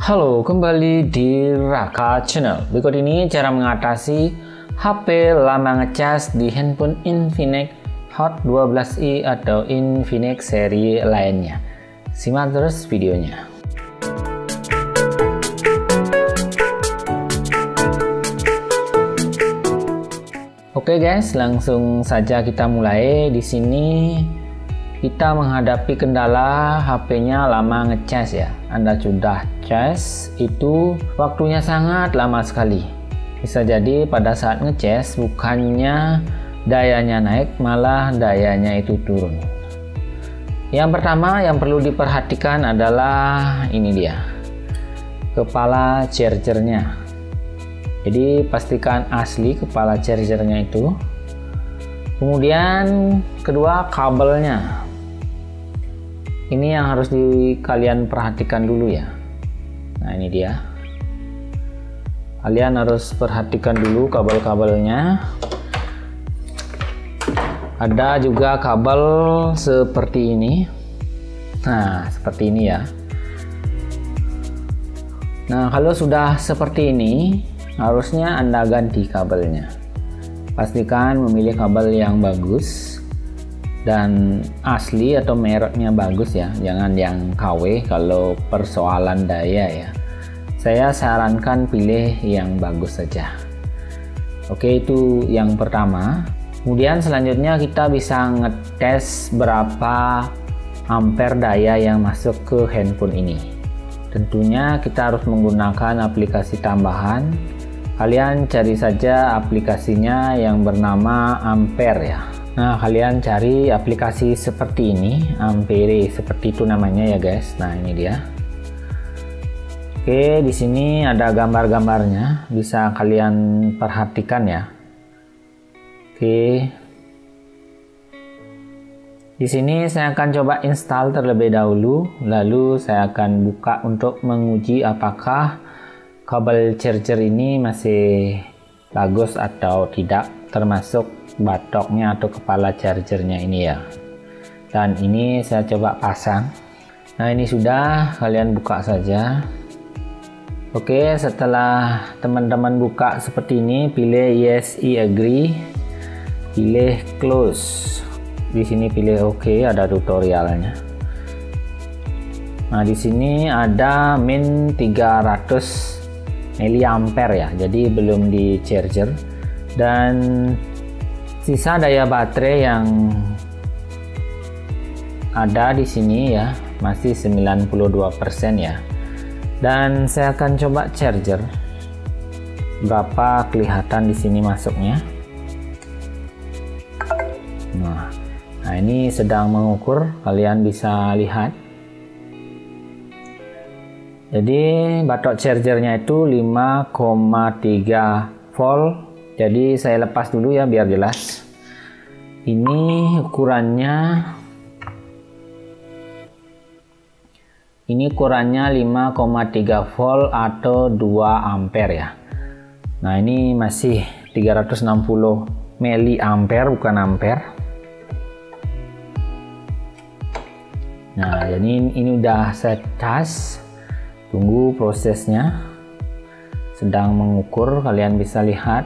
Halo, kembali di Raka Channel. Berikut ini cara mengatasi HP lama ngecas di handphone Infinix Hot 12i atau Infinix seri lainnya. Simak terus videonya. Oke guys, langsung saja kita mulai. Di sini kita menghadapi kendala HP-nya lama ngecas ya. Anda sudah cas, itu waktunya sangat lama sekali. Bisa jadi pada saat ngecas bukannya dayanya naik, malah dayanya itu turun. Yang pertama yang perlu diperhatikan adalah ini dia, kepala chargernya. Jadi pastikan asli kepala chargernya itu. Kemudian kedua, kabelnya. Ini yang harus kalian perhatikan dulu ya. Nah ini dia, kalian harus perhatikan dulu kabel-kabelnya. Ada juga kabel seperti ini. Nah seperti ini ya. Nah kalau sudah seperti ini harusnya Anda ganti kabelnya. Pastikan memilih kabel yang bagus dan asli atau mereknya bagus ya, jangan yang KW kalau persoalan daya ya. Saya sarankan pilih yang bagus saja. Oke, itu yang pertama. Kemudian selanjutnya kita bisa ngetes berapa ampere daya yang masuk ke handphone ini. Tentunya kita harus menggunakan aplikasi tambahan. Kalian cari saja aplikasinya yang bernama Ampere ya. Nah kalian cari aplikasi seperti ini, Ampere, seperti itu namanya ya guys. Nah ini dia. Oke, di sini ada gambar-gambarnya, bisa kalian perhatikan ya. Oke, di sini saya akan coba install terlebih dahulu, lalu saya akan buka untuk menguji apakah kabel charger ini masih bagus atau tidak, termasuk batoknya atau kepala chargernya ini ya. Dan ini saya coba pasang. Nah ini sudah, kalian buka saja. Oke, setelah teman-teman buka seperti ini, pilih yes, I agree, pilih close. Di sini pilih oke, ada tutorialnya. Nah di sini ada min 300 mAh ya, jadi belum di charger. Dan sisa daya baterai yang ada di sini ya masih 92% ya. Dan saya akan coba charger berapa kelihatan di sini masuknya. Nah ini sedang mengukur, kalian bisa lihat. Jadi batok chargernya itu 5,3 volt. Jadi saya lepas dulu ya biar jelas. Ini ukurannya, ini ukurannya 5,3 volt atau 2 ampere ya. Nah ini masih 360 mAh, bukan ampere. Nah jadi ini udah saya cas, tunggu prosesnya. Sedang mengukur, kalian bisa lihat.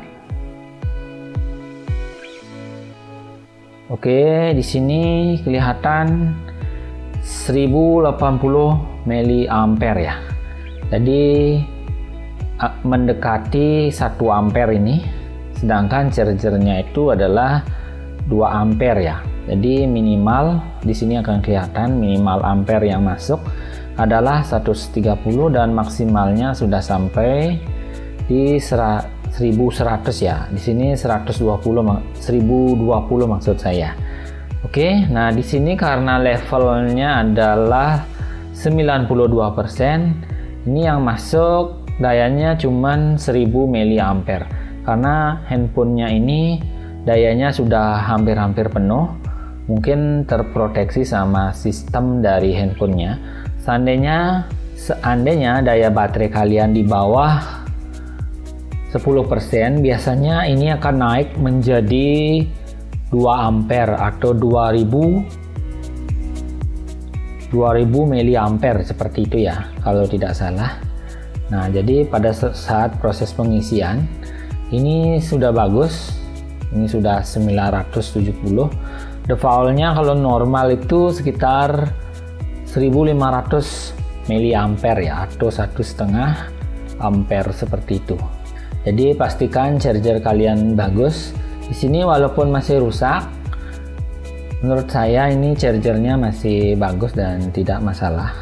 Oke, di sini kelihatan 1080 mAh ya. Jadi mendekati 1 ampere ini, sedangkan chargernya itu adalah 2 ampere ya. Jadi minimal di sini akan kelihatan minimal ampere yang masuk adalah 130 dan maksimalnya sudah sampai di 1100 ya. Di sini 1020 maksud saya. Oke, nah di sini karena levelnya adalah 92%, ini yang masuk dayanya cuman 1000 mAh. Karena handphonenya ini dayanya sudah hampir-hampir penuh, mungkin terproteksi sama sistem dari handphonenya. Seandainya daya baterai kalian di bawah 10%, biasanya ini akan naik menjadi 2 ampere atau 2000 mAh seperti itu ya kalau tidak salah. Nah, jadi pada saat proses pengisian ini sudah bagus, ini sudah 970. Defaultnya kalau normal itu sekitar 1500 mAh ya, atau 1,5 ampere seperti itu. Jadi pastikan charger kalian bagus. Di sini walaupun masih rusak, menurut saya ini chargernya masih bagus dan tidak masalah.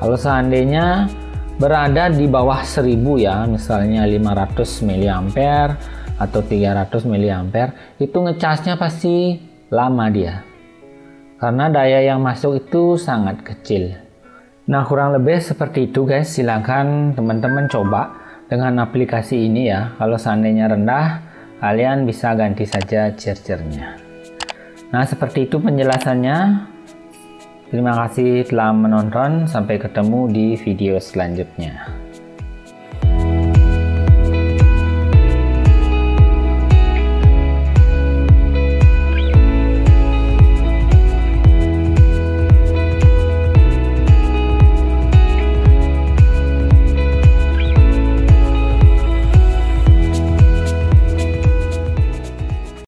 Kalau seandainya berada di bawah 1000 ya, misalnya 500 mAh atau 300 mAh, itu ngecasnya pasti lama dia, karena daya yang masuk itu sangat kecil. Nah, kurang lebih seperti itu guys. Silahkan teman-teman coba dengan aplikasi ini ya. Kalau seandainya rendah, kalian bisa ganti saja chargernya. Nah, seperti itu penjelasannya. Terima kasih telah menonton, sampai ketemu di video selanjutnya.